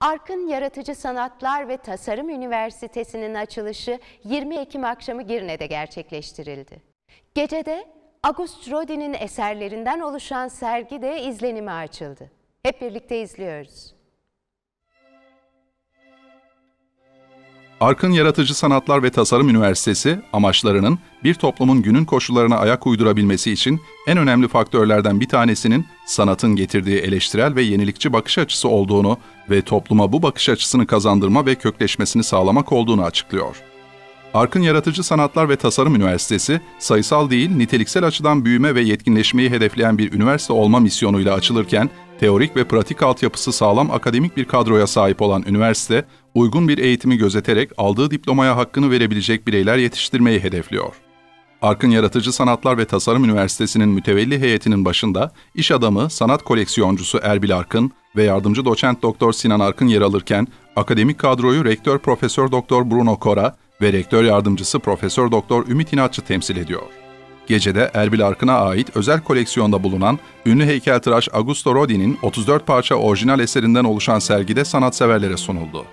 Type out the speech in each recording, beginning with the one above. Arkın Yaratıcı Sanatlar ve Tasarım Üniversitesi'nin açılışı 20 Ekim akşamı Girne'de gerçekleştirildi. Gecede Auguste Rodin'in eserlerinden oluşan sergi de izlenime açıldı. Hep birlikte izliyoruz. Arkın Yaratıcı Sanatlar ve Tasarım Üniversitesi, amaçlarının bir toplumun günün koşullarına ayak uydurabilmesi için en önemli faktörlerden bir tanesinin sanatın getirdiği eleştirel ve yenilikçi bakış açısı olduğunu ve topluma bu bakış açısını kazandırma ve kökleşmesini sağlamak olduğunu açıklıyor. Arkın Yaratıcı Sanatlar ve Tasarım Üniversitesi, sayısal değil niteliksel açıdan büyüme ve yetkinleşmeyi hedefleyen bir üniversite olma misyonuyla açılırken, teorik ve pratik altyapısı sağlam akademik bir kadroya sahip olan üniversite, uygun bir eğitimi gözeterek aldığı diplomaya hakkını verebilecek bireyler yetiştirmeyi hedefliyor. Arkın Yaratıcı Sanatlar ve Tasarım Üniversitesi'nin mütevelli heyetinin başında iş adamı, sanat koleksiyoncusu Erbil Arkın ve yardımcı doçent doktor Sinan Arkın yer alırken, akademik kadroyu rektör profesör doktor Bruno Cora ve rektör yardımcısı profesör doktor Ümit İnatçı temsil ediyor. Gecede Erbil Arkın'a ait özel koleksiyonda bulunan ünlü heykeltıraş Auguste Rodin'in 34 parça orijinal eserinden oluşan sergide sanatseverlere sunuldu.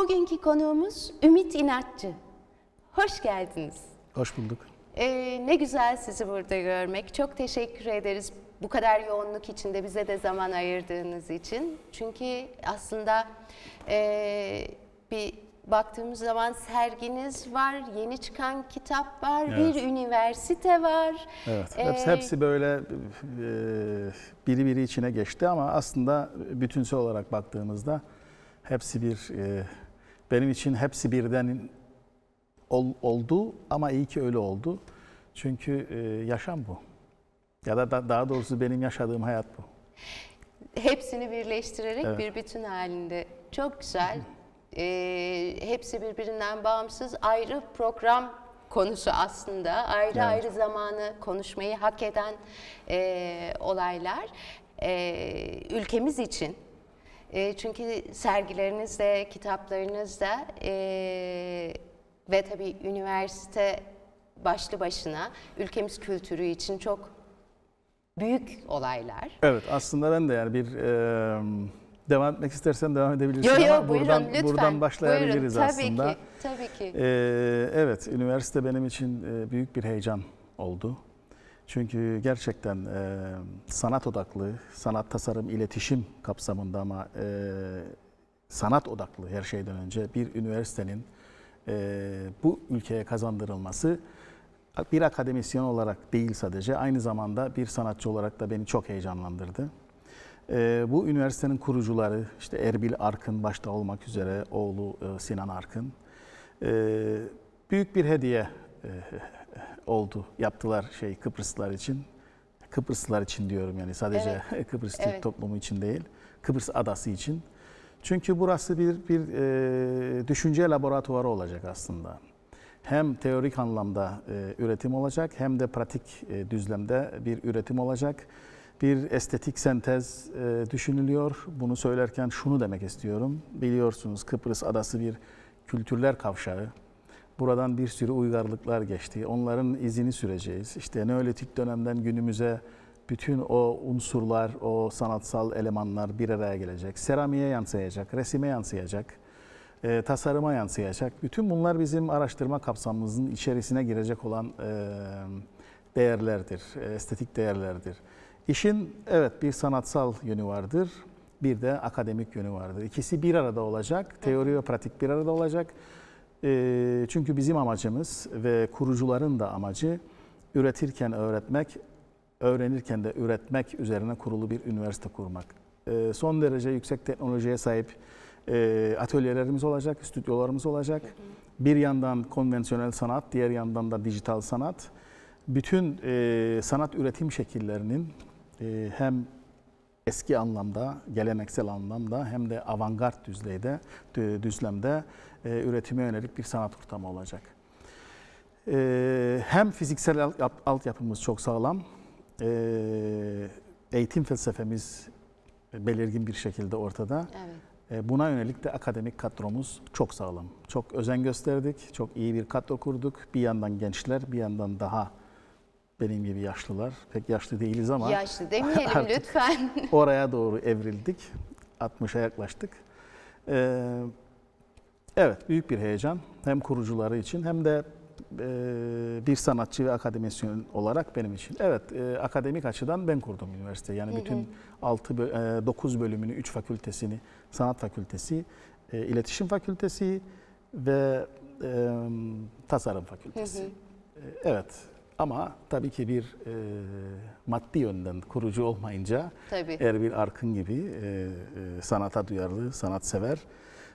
Bugünkü konuğumuz Ümit İnatçı. Hoş geldiniz. Hoş bulduk. Ne güzel sizi burada görmek. Çok teşekkür ederiz bu kadar yoğunluk içinde bize de zaman ayırdığınız için. Çünkü aslında bir baktığımız zaman serginiz var, yeni çıkan kitap var, evet, bir üniversite var. Evet, hepsi böyle biri içine geçti ama aslında bütünsel olarak baktığımızda hepsi bir, benim için hepsi birden oldu ama iyi ki öyle oldu. Çünkü yaşam bu. Ya da daha doğrusu benim yaşadığım hayat bu. Hepsini birleştirerek, evet, bir bütün halinde. Çok güzel. Hepsi birbirinden bağımsız, ayrı program konusu aslında. Ayrı, evet, ayrı zamanı konuşmayı hak eden olaylar. Ülkemiz için. Çünkü sergileriniz de, kitaplarınız da ve tabii üniversite başlı başına ülkemiz kültürü için çok büyük olaylar. Evet, aslında ben de yani bir devam etmek istersen devam edebilirsin. Yo, ama buyurun, buradan başlayabiliriz, buyurun, aslında. Tabii ki. Evet, üniversite benim için büyük bir heyecan oldu. Çünkü gerçekten sanat odaklı, sanat, tasarım, iletişim kapsamında ama sanat odaklı her şeyden önce bir üniversitenin bu ülkeye kazandırılması bir akademisyen olarak değil sadece, aynı zamanda bir sanatçı olarak da beni çok heyecanlandırdı. Bu üniversitenin kurucuları işte Erbil Arkın başta olmak üzere oğlu Sinan Arkın büyük bir hediye oldu, yaptılar Kıbrıslılar için. Kıbrıslılar için diyorum yani sadece, evet, Kıbrıs Türk, evet, toplumu için değil, Kıbrıs adası için. Çünkü burası bir düşünce laboratuvarı olacak aslında. Hem teorik anlamda üretim olacak hem de pratik düzlemde bir üretim olacak. Bir estetik sentez düşünülüyor. Bunu söylerken şunu demek istiyorum. Biliyorsunuz Kıbrıs adası bir kültürler kavşağı. Buradan bir sürü uygarlıklar geçti. Onların izini süreceğiz. İşte Neolitik dönemden günümüze bütün o unsurlar, o sanatsal elemanlar bir araya gelecek. Seramiğe yansıyacak, resime yansıyacak, tasarıma yansıyacak. Bütün bunlar bizim araştırma kapsamımızın içerisine girecek olan değerlerdir, estetik değerlerdir. İşin, evet, bir sanatsal yönü vardır, bir de akademik yönü vardır. İkisi bir arada olacak, teori ve pratik bir arada olacak. Çünkü bizim amacımız ve kurucuların da amacı üretirken öğretmek, öğrenirken de üretmek üzerine kurulu bir üniversite kurmak. Son derece yüksek teknolojiye sahip atölyelerimiz olacak, stüdyolarımız olacak. Bir yandan konvansiyonel sanat, diğer yandan da dijital sanat. Bütün sanat üretim şekillerinin hem eski anlamda, geleneksel anlamda hem de avantgard düzlemde üretime yönelik bir sanat ortamı olacak. Hem fiziksel altyapımız çok sağlam, eğitim felsefemiz belirgin bir şekilde ortada. Evet. Buna yönelik de akademik kadromuz çok sağlam. Çok özen gösterdik, çok iyi bir kadro kurduk. Bir yandan gençler, bir yandan daha benim gibi yaşlılar. Pek yaşlı değiliz ama. Yaşlı demeyelim lütfen. Oraya doğru evrildik. 60'a yaklaştık. Evet, büyük bir heyecan. Hem kurucuları için hem de bir sanatçı ve akademisyen olarak benim için. Evet, akademik açıdan ben kurdum üniversiteyi. Yani bütün 9 bölümünü, 3 fakültesini, sanat fakültesi, iletişim fakültesi ve tasarım fakültesi. Evet. Ama tabii ki bir maddi yönden kurucu olmayınca, tabii, Erbil Arkın gibi sanata duyarlı, sanatsever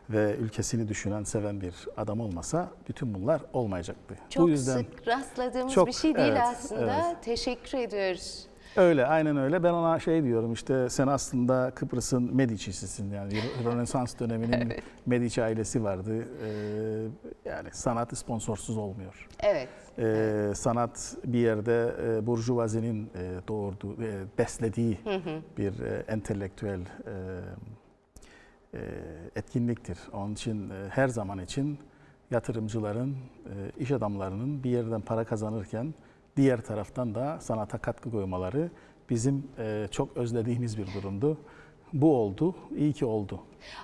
ve ülkesini düşünen, seven bir adam olmasa bütün bunlar olmayacaktı. Çok, bu yüzden, sık rastladığımız çok, bir şey değil, evet, aslında. Evet. Teşekkür ediyoruz. Öyle, aynen öyle. Ben ona diyorum işte, sen aslında Kıbrıs'ın Medici'sisin yani. Rönesans döneminin, evet, Medici ailesi vardı. Yani sanat sponsorsuz olmuyor. Evet. Sanat bir yerde burjuvazinin doğurduğu, beslediği bir entelektüel etkinliktir. Onun için her zaman için yatırımcıların, iş adamlarının bir yerden para kazanırken diğer taraftan da sanata katkı koymaları bizim çok özlediğimiz bir durumdu. bu oldu, iyi ki oldu.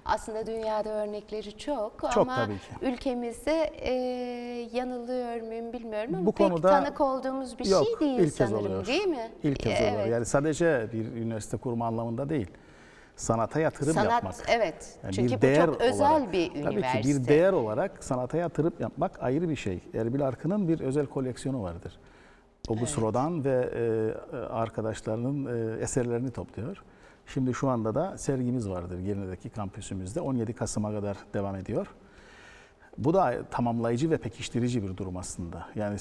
Aslında dünyada örnekleri çok ama ülkemizde yanılıyor muyum bilmiyorum ama bu pek konuda tanık olduğumuz bir şey değil sanırım oluyor. Değil mi? İlk kez oluyor. Evet. Yani sadece bir üniversite kurma anlamında değil. Sanata yatırım yapmak. Evet. Yani çünkü bu çok özel bir üniversite. Tabii ki bir değer olarak sanata yatırım yapmak ayrı bir şey. Erbil Arkın'ın bir özel koleksiyonu vardır. O Busro'dan ve arkadaşlarının eserlerini topluyor. Şimdi şu anda da sergimiz vardır Girne'deki kampüsümüzde. 17 Kasım'a kadar devam ediyor. Bu da tamamlayıcı ve pekiştirici bir durum aslında. Yani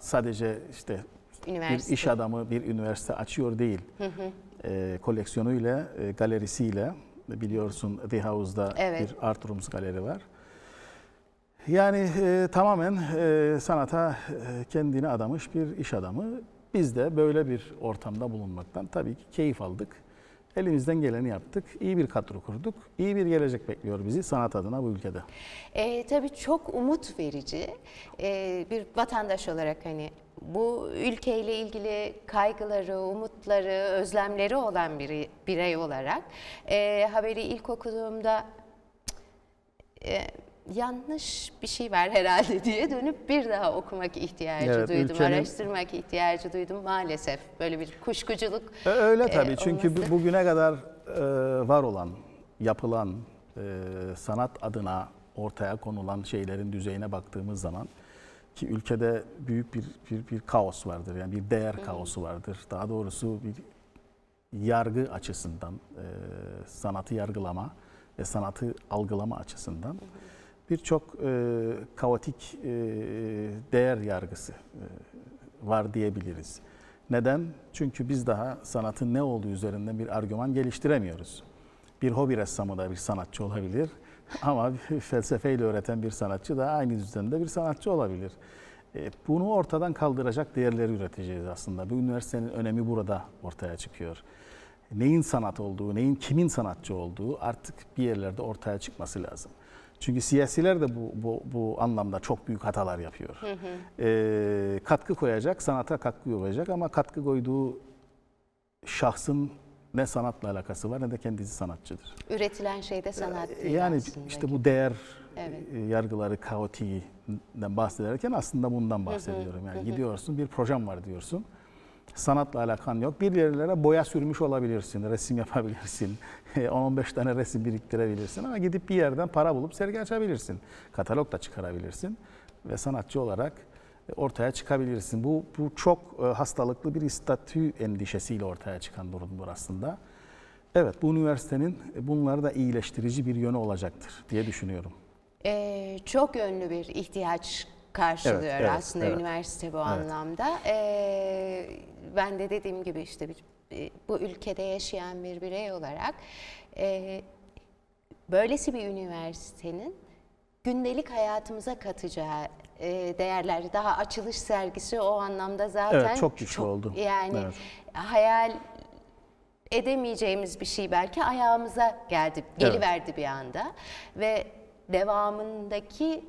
sadece işte bir iş adamı bir üniversite açıyor değil. Koleksiyonuyla, galerisiyle, biliyorsun The House'da bir Art Rooms galeri var. Yani tamamen sanata kendini adamış bir iş adamı. Biz de böyle bir ortamda bulunmaktan tabii ki keyif aldık. Elimizden geleni yaptık, iyi bir kadro kurduk, iyi bir gelecek bekliyor bizi sanat adına bu ülkede. Tabii çok umut verici bir vatandaş olarak hani bu ülkeyle ilgili kaygıları, umutları, özlemleri olan bir birey olarak haberi ilk okuduğumda yanlış bir şey var herhalde diye dönüp bir daha okumak ihtiyacı duydum, araştırmak ihtiyacı duydum maalesef. Böyle bir kuşkuculuk öyle tabii çünkü olması. Bugüne kadar var olan, yapılan, sanat adına ortaya konulan şeylerin düzeyine baktığımız zaman ki ülkede büyük bir kaos vardır. Yani bir değer kaosu vardır. Daha doğrusu bir yargı açısından, sanatı yargılama ve sanatı algılama açısından. Birçok kaotik değer yargısı var diyebiliriz. Neden? Çünkü biz daha sanatın ne olduğu üzerinden bir argüman geliştiremiyoruz. Bir hobi ressamı da bir sanatçı olabilir ama felsefeyle öğreten bir sanatçı da aynı düzende bir sanatçı olabilir. Bunu ortadan kaldıracak değerleri üreteceğiz aslında. Bu üniversitenin önemi burada ortaya çıkıyor. Neyin sanat olduğu, neyin kimin sanatçı olduğu artık bir yerlerde ortaya çıkması lazım. Çünkü siyasiler de bu anlamda çok büyük hatalar yapıyor. Katkı koyacak, sanata katkı koyacak ama katkı koyduğu şahsın ne sanatla alakası var ne de kendisi sanatçıdır. Üretilen şey de sanat değil yani aslında. İşte bu değer yargıları, kaotiğinden bahsederken aslında bundan bahsediyorum. Yani gidiyorsun bir projem var diyorsun. Sanatla alakan yok. Bir yerlere boya sürmüş olabilirsin, resim yapabilirsin, 10-15 tane resim biriktirebilirsin ama gidip bir yerden para bulup sergi açabilirsin. Katalog da çıkarabilirsin ve sanatçı olarak ortaya çıkabilirsin. Bu çok hastalıklı bir statü endişesiyle ortaya çıkan durumdur aslında. Evet, bu üniversitenin bunları da iyileştirici bir yönü olacaktır diye düşünüyorum. Çok yönlü bir ihtiyaç karşılıyor aslında üniversite bu anlamda. Ben de dediğim gibi işte bu ülkede yaşayan bir birey olarak böylesi bir üniversitenin gündelik hayatımıza katacağı değerler, daha açılış sergisi o anlamda zaten çok güçlü oldu. Yani hayal edemeyeceğimiz bir şey belki ayağımıza geldi, geliverdi bir anda ve devamındaki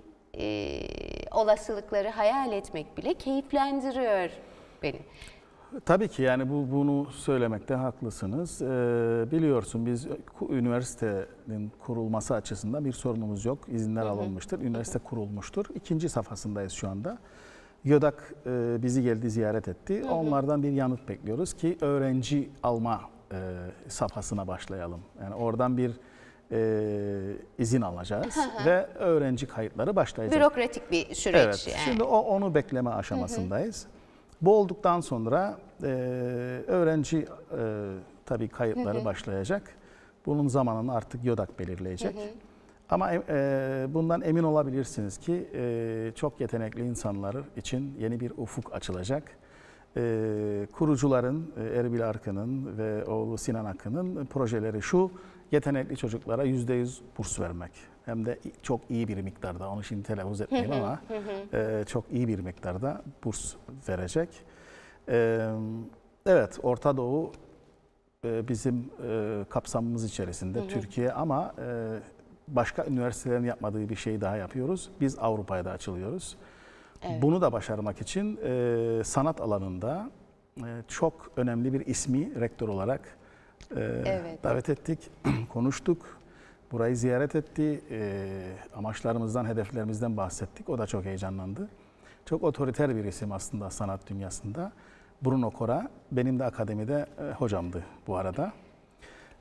olasılıkları hayal etmek bile keyiflendiriyor beni. Tabii ki yani bunu söylemekte haklısınız. Biliyorsun biz üniversitenin kurulması açısından bir sorunumuz yok. İzinler alınmıştır. Üniversite kurulmuştur. 2. safhasındayız şu anda. Yodak bizi geldi ziyaret etti. Onlardan bir yanıt bekliyoruz ki öğrenci alma safhasına başlayalım. Yani oradan bir izin alacağız ve öğrenci kayıtları başlayacak. Bürokratik bir süreç. Yani. Şimdi onu bekleme aşamasındayız. Bu olduktan sonra öğrenci tabii kayıtları başlayacak. Bunun zamanını artık Yodak belirleyecek. Ama bundan emin olabilirsiniz ki çok yetenekli insanlar için yeni bir ufuk açılacak. Kurucuların, Erbil Arkın'ın ve oğlu Sinan Arkın'ın projeleri şu: yetenekli çocuklara %100 burs vermek. Hem de çok iyi bir miktarda, onu şimdi telaffuz etmeyeyim ama çok iyi bir miktarda burs verecek. Evet, Orta Doğu bizim kapsamımız içerisinde Türkiye ama başka üniversitelerin yapmadığı bir şey daha yapıyoruz. Biz Avrupa'ya da açılıyoruz. Bunu da başarmak için sanat alanında çok önemli bir ismi rektör olarak Evet. Davet ettik, konuştuk. Burayı ziyaret etti, amaçlarımızdan, hedeflerimizden bahsettik. O da çok heyecanlandı. Çok otoriter bir isim aslında sanat dünyasında. Bruno Cora, benim de akademide hocamdı bu arada.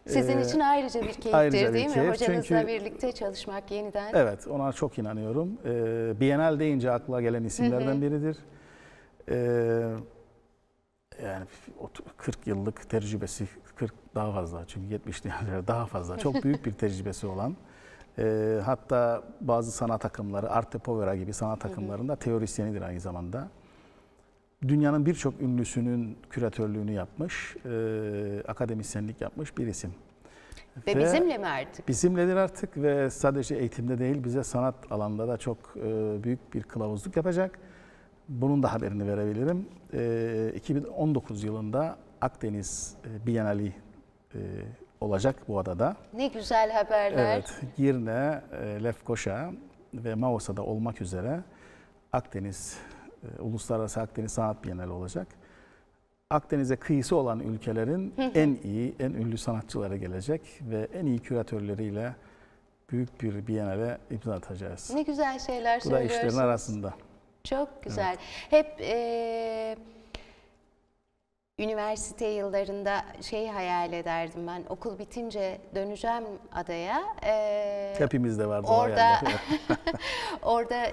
Sizin için ayrıca bir keyiftir ayrıca değil mi? Hocanızla birlikte çalışmak yeniden. Evet, ona çok inanıyorum. Bienal deyince akla gelen isimlerden biridir. Yani 40 yıllık tecrübesi, 40 daha fazla çünkü 70'li daha fazla, çok büyük bir tecrübesi olan, hatta bazı sanat akımları, Arte Povera gibi sanat akımlarında teorisyenidir aynı zamanda. Dünyanın birçok ünlüsünün küratörlüğünü yapmış, akademisyenlik yapmış bir isim. Ve bizimle mi artık? Bizimledir artık ve sadece eğitimde değil, bize sanat alanında da çok büyük bir kılavuzluk yapacak. Bunun da haberini verebilirim. 2019 yılında Akdeniz Bienali olacak bu adada. Ne güzel haberler. Evet, Girne, Lefkoşa ve Mausay'da olmak üzere Akdeniz, Uluslararası Akdeniz Sanat Bienali olacak. Akdeniz'e kıyısı olan ülkelerin en iyi, en ünlü sanatçıları gelecek ve en iyi küratörleriyle büyük bir bienale imza atacağız. Ne güzel şeyler söylüyorsunuz. Bu da işlerin arasında. Çok güzel. Evet. Hep üniversite yıllarında şeyi hayal ederdim ben. Okul bitince döneceğim adaya. Hepimizde vardı orada. Orada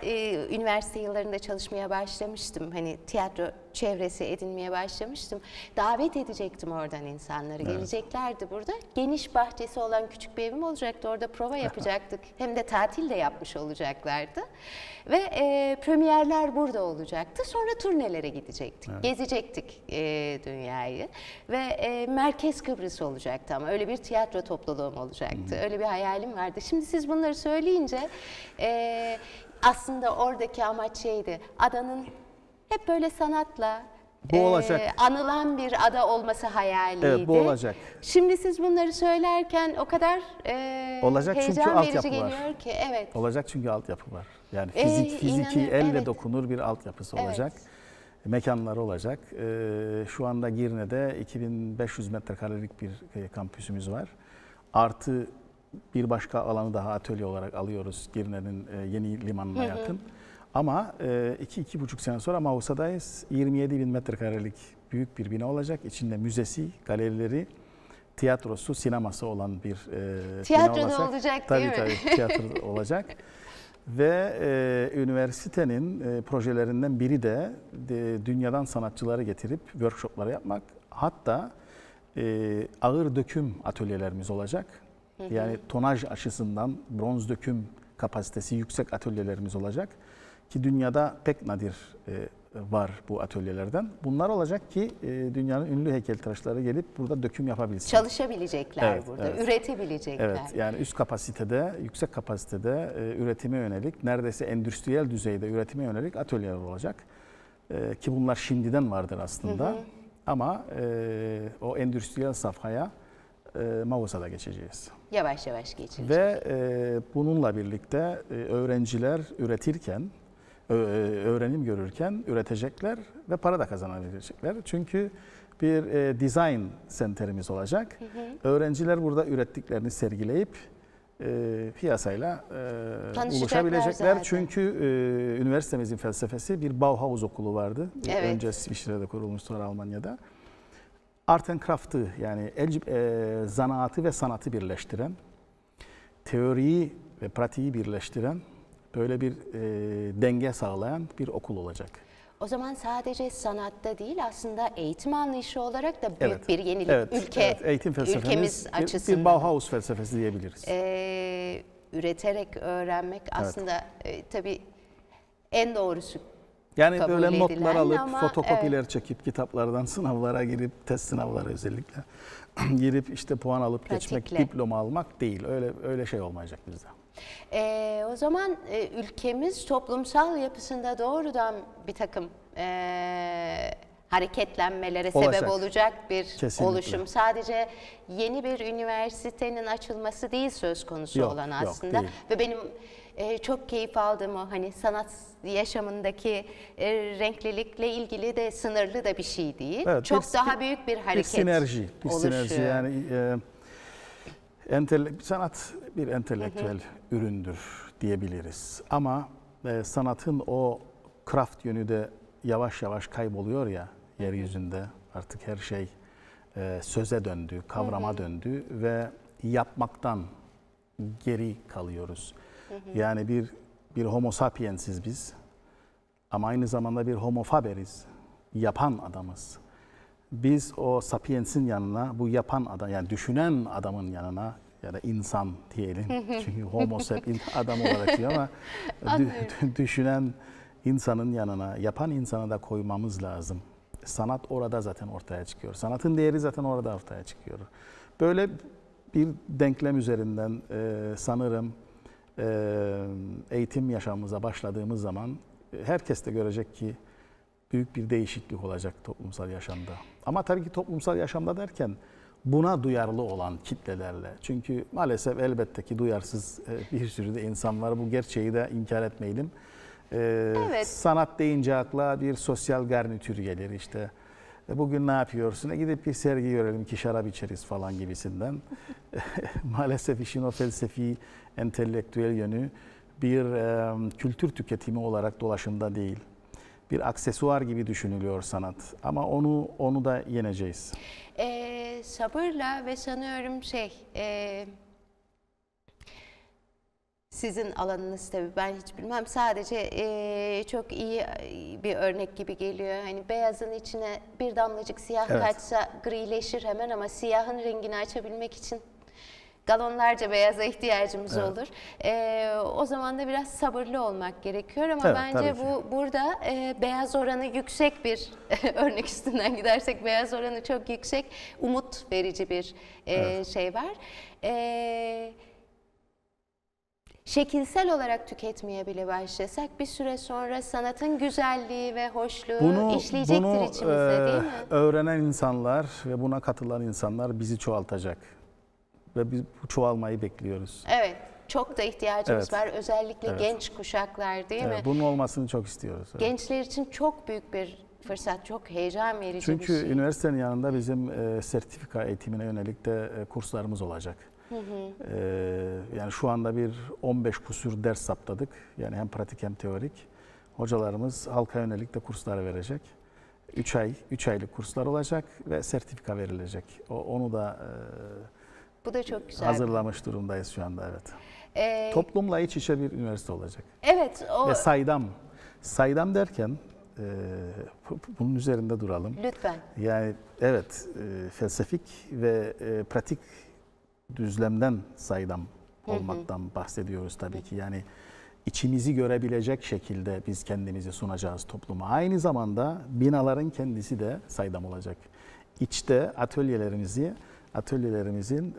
üniversite yıllarında çalışmaya başlamıştım. Hani tiyatro çevresi edinmeye başlamıştım. Davet edecektim oradan insanları. Evet. Geleceklerdi burada. Geniş bahçesi olan küçük bir evim olacaktı. Orada prova yapacaktık. Hem de tatil de yapmış olacaklardı. Ve premierler burada olacaktı. Sonra turnelere gidecektik. Evet. Gezecektik dünyayı. Ve Merkez Kıbrıs olacaktı ama. Öyle bir tiyatro topluluğum olacaktı. Öyle bir hayalim vardı. Şimdi siz bunları söyleyince aslında oradaki amaç şeydi. Adanın hep böyle sanatla anılan bir ada olması hayaliydi. Evet, bu olacak. Şimdi siz bunları söylerken o kadar heyecan verici geliyor ki. Evet. Olacak çünkü altyapı var. Yani fiziki elle dokunur bir altyapısı olacak. Mekanlar olacak. Şu anda Girne'de 2500 metrekarelik bir kampüsümüz var. Artı bir başka alanı daha atölye olarak alıyoruz Girne'nin yeni limanına yakın. Ama 2-2,5 sene sonra Mausay'dayız. 27.000 metrekarelik büyük bir bina olacak. İçinde müzesi, galerileri, tiyatrosu, sineması olan bir bina olacak. Tiyatro olacak değil mi? Tabii tiyatro olacak. Ve üniversitenin projelerinden biri de dünyadan sanatçıları getirip workshopları yapmak. Hatta ağır döküm atölyelerimiz olacak. Yani tonaj açısından bronz döküm kapasitesi yüksek atölyelerimiz olacak. Ki dünyada pek nadir var bu atölyelerden. Bunlar olacak ki dünyanın ünlü heykeltıraşları gelip burada döküm yapabilsin. Çalışabilecekler burada, üretebilecekler. Evet, yani üst kapasitede, yüksek kapasitede üretime yönelik, neredeyse endüstriyel düzeyde üretime yönelik atölyeler olacak. Ki bunlar şimdiden vardır aslında. Ama o endüstriyel safhaya Mausay'da geçeceğiz. Yavaş yavaş geçeceğiz. Ve bununla birlikte öğrenciler üretirken, öğrenim görürken üretecekler ve para da kazanabilecekler. Çünkü bir design center'imiz olacak. Öğrenciler burada ürettiklerini sergileyip piyasayla ulaşabilecekler. Zaten. Çünkü üniversitemizin felsefesi bir Bauhaus okulu vardı. Önce İsviçre'de kurulmuş, sonra Almanya'da. Art and Craft'ı, yani zanaatı ve sanatı birleştiren, teoriyi ve pratiği birleştiren, böyle bir denge sağlayan bir okul olacak. O zaman sadece sanatta değil, aslında eğitim anlayışı olarak da büyük bir yenilik. Eğitim felsefemiz, ülkemiz açısından. Bir Bauhaus felsefesi diyebiliriz. Üreterek öğrenmek aslında tabii en doğrusu. Yani kabul böyle notlar alıp, fotokopiler çekip, kitaplardan sınavlara girip, test sınavları özellikle girip işte puan alıp geçmek, diploma almak değil. Öyle şey olmayacak bizde. O zaman ülkemiz toplumsal yapısında doğrudan bir takım hareketlenmelere sebep olacak bir kesinlikle oluşum. Sadece yeni bir üniversitenin açılması değil söz konusu olan aslında. Yok, ve benim çok keyif aldığım o hani sanat yaşamındaki renklilikle ilgili de sınırlı da bir şey değil. Evet, çok daha büyük bir hareket bir sinerji yani sanat bir entelektüel üründür diyebiliriz. Ama sanatın o craft yönü de yavaş yavaş kayboluyor ya yeryüzünde. Artık her şey söze döndü, kavrama döndü ve yapmaktan geri kalıyoruz. Yani bir homo sapiensiz biz ama aynı zamanda bir homo faberiz, yapan adamız. Biz o sapiensin yanına, bu yapan adam, yani düşünen adamın yanına ya da insan diyelim. Çünkü homo sapien adam olarak diyor ama düşünen insanın yanına, yapan insanı da koymamız lazım. Sanat orada zaten ortaya çıkıyor. Sanatın değeri zaten orada ortaya çıkıyor. Böyle bir denklem üzerinden sanırım eğitim yaşamımıza başladığımız zaman herkes de görecek ki büyük bir değişiklik olacak toplumsal yaşamda. Ama tabii ki toplumsal yaşamda derken buna duyarlı olan kitlelerle. Çünkü maalesef elbette ki duyarsız bir sürü de insan var. Bu gerçeği de inkar etmeyelim. Evet. Sanat deyince akla bir sosyal garnitür gelir işte. Bugün ne yapıyorsun? Gidip bir sergi görelim ki şarap içeriz falan gibisinden. Maalesef işin o felsefi, entelektüel yönü bir kültür tüketimi olarak dolaşımda değil. Bir aksesuar gibi düşünülüyor sanat. Ama onu da yeneceğiz. Sabırla ve sanıyorum sizin alanınız tabii, ben hiç bilmem, sadece çok iyi bir örnek gibi geliyor. Hani beyazın içine bir damlacık siyah kaçsa grileşir hemen ama siyahın rengini açabilmek için galonlarca beyaza ihtiyacımız olur. O zaman da biraz sabırlı olmak gerekiyor ama bence burada beyaz oranı yüksek bir örnek üstünden gidersek beyaz oranı çok yüksek, umut verici bir şey var. Şekilsel olarak tüketmeye bile başlasak bir süre sonra sanatın güzelliği ve hoşluğu işleyecektir içimizde, değil mi? Öğrenen insanlar ve buna katılan insanlar bizi çoğaltacak. Ve biz bu çoğalmayı bekliyoruz. Evet, çok da ihtiyacımız var. Özellikle genç kuşaklar, değil mi? Bunun olmasını çok istiyoruz. Gençler için çok büyük bir fırsat, çok heyecan verici bir şey. Çünkü üniversitenin yanında bizim sertifika eğitimine yönelik de kurslarımız olacak. Yani şu anda bir 15 kusur ders saptadık. Yani hem pratik hem teorik. Hocalarımız halka yönelik de kurslar verecek. 3 aylık kurslar olacak ve sertifika verilecek. Onu da bu da çok güzel. Hazırlamış durumdayız şu anda, evet. Toplumla iç içe bir üniversite olacak. Evet. Ve saydam derken bunun üzerinde duralım. Lütfen. Yani evet, felsefik ve pratik düzlemden saydam olmaktan bahsediyoruz tabii ki. Yani içimizi görebilecek şekilde biz kendimizi sunacağız topluma. Aynı zamanda binaların kendisi de saydam olacak. İçte atölyelerimizin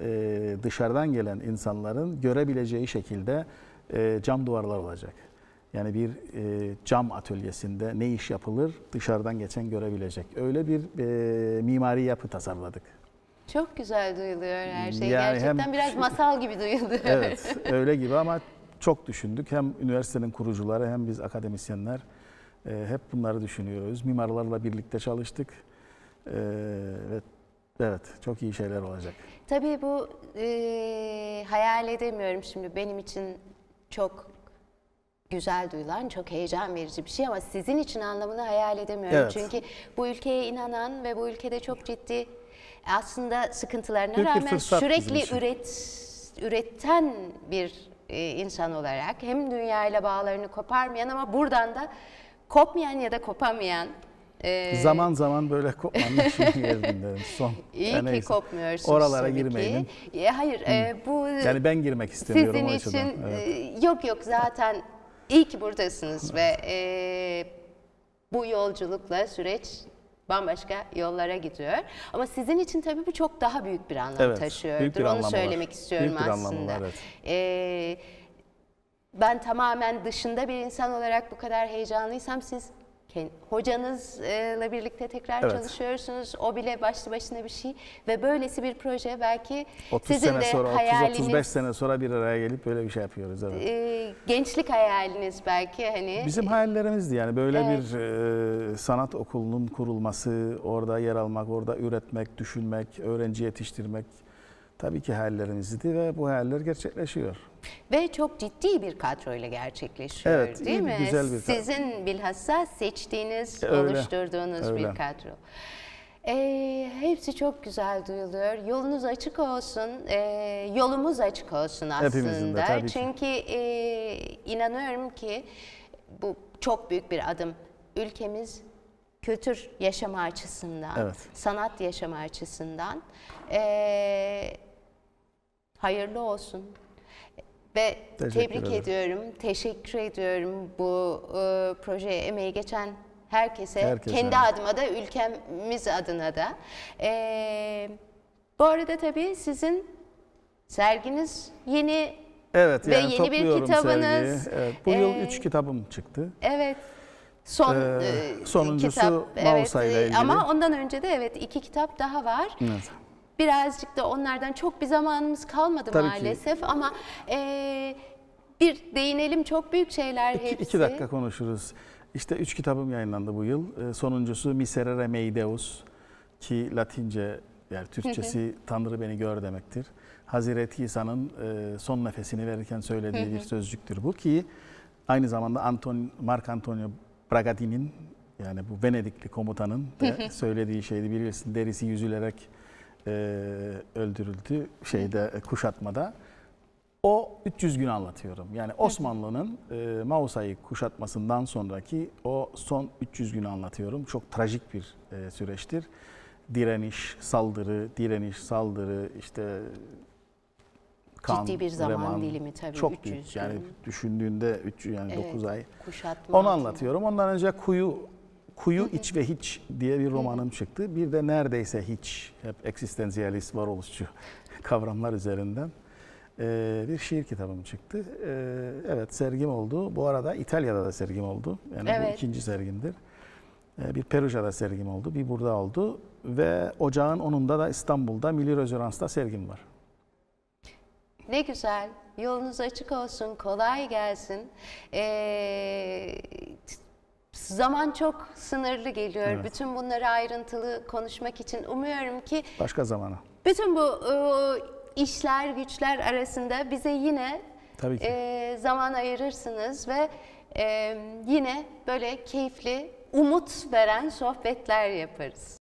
dışarıdan gelen insanların görebileceği şekilde cam duvarlar olacak. Yani bir cam atölyesinde ne iş yapılır dışarıdan geçen görebilecek. Öyle bir mimari yapı tasarladık. Çok güzel duyuluyor her şey. Yani gerçekten biraz masal gibi duyuluyor. Evet, öyle gibi ama çok düşündük. Hem üniversitenin kurucuları hem biz akademisyenler hep bunları düşünüyoruz. Mimarlarla birlikte çalıştık. Evet, çok iyi şeyler olacak. Tabii bu hayal edemiyorum şimdi. Benim için çok güzel duyulan, çok heyecan verici bir şey ama sizin için anlamını hayal edemiyorum. Evet. Çünkü bu ülkeye inanan ve bu ülkede çok ciddi aslında sıkıntılarına rağmen sürekli üreten bir insan olarak hem dünyayla bağlarını koparmayan ama buradan da kopmayan ya da kopamayan. Zaman zaman böyle kopmanın için geldim derim. İyi ki kopmuyorsunuz. Oralara girmeyin. Hayır. Yani ben girmek istemiyorum. Sizin için yok zaten iyi ki buradasınız ve bu yolculukla süreç bambaşka yollara gidiyor. Ama sizin için tabii bu çok daha büyük bir anlam taşıyordur. Büyük bir anlamı var. Onu söylemek istiyorum büyük aslında. Ben tamamen dışında bir insan olarak bu kadar heyecanlıysam siz Hocanızla birlikte tekrar çalışıyorsunuz. O bile başlı başına bir şey. Ve böylesi bir proje belki 30 sizin sene de sonra, hayaliniz... 30-35 sene sonra bir araya gelip böyle bir şey yapıyoruz. Evet. Gençlik hayaliniz belki. Hani... Bizim hayallerimizdi yani. Böyle bir sanat okulunun kurulması, orada yer almak, orada üretmek, düşünmek, öğrenci yetiştirmek. Tabii ki hayallerimizdi ve bu hayaller gerçekleşiyor. Ve çok ciddi bir kadroyla gerçekleşiyor, evet, değil mi? Güzel bir kadro. Sizin bilhassa seçtiğiniz, oluşturduğunuz bir kadro. Hepsi çok güzel duyuluyor. Yolunuz açık olsun, yolumuz açık olsun aslında. Hepimizin de, tabii ki. Çünkü inanıyorum ki bu çok büyük bir adım. Ülkemiz kültür yaşamı açısından, sanat yaşamı açısından hayırlı olsun. Ve tebrik ediyorum, teşekkür ediyorum bu projeye emeği geçen herkese kendi adıma da, ülkemiz adına da. Bu arada tabii sizin serginiz yeni ve yani yeni bir kitabınız. Bu yıl 3 kitabım çıktı. Sonuncusu kitap, Mausay'la ilgili. Ama ondan önce de 2 kitap daha var. Birazcık da onlardan, çok bir zamanımız kalmadı maalesef ama bir değinelim, çok büyük şeyler hepsi. 2 dakika konuşuruz. İşte 3 kitabım yayınlandı bu yıl. Sonuncusu Miserere Mei Deus, ki Latince, yani Türkçesi Tanrı beni gör demektir. Hazreti İsa'nın son nefesini verirken söylediği bir sözcüktür bu, ki aynı zamanda Marc Antonio Bragadin'in, yani bu Venedikli komutanın da söylediği şeydi, bilirsin, derisi yüzülerek öldürüldü şeyde, kuşatmada. O 300 gün anlatıyorum. Yani Osmanlı'nın Mausay'ı kuşatmasından sonraki o son 300 günü anlatıyorum. Çok trajik bir süreçtir. Direniş, saldırı, direniş, saldırı, işte kan, ciddi bir zaman dilimi tabii. Çok 300 büyük. Gün. Yani düşündüğünde 3, yani 9 ay. Kuşatma. Onu anlatıyorum. Ondan önce Kuyu İç ve Hiç diye bir romanım çıktı. Bir de Neredeyse Hiç, hep eksistansiyalist, varoluşçu kavramlar üzerinden bir şiir kitabım çıktı. Sergim oldu. Bu arada İtalya'da da sergim oldu. Yani bu 2. sergimdir. Bir Peruja'da sergim oldu, bir burada oldu. Ve ocağın 10'unda da İstanbul'da Milli Rezonans'ta sergim var. Ne güzel. Yolunuz açık olsun, kolay gelsin. Zaman çok sınırlı geliyor. Bütün bunları ayrıntılı konuşmak için umuyorum ki... Başka zamana. Bütün bu işler, güçler arasında bize yine zaman ayırırsınız ve yine böyle keyifli, umut veren sohbetler yaparız.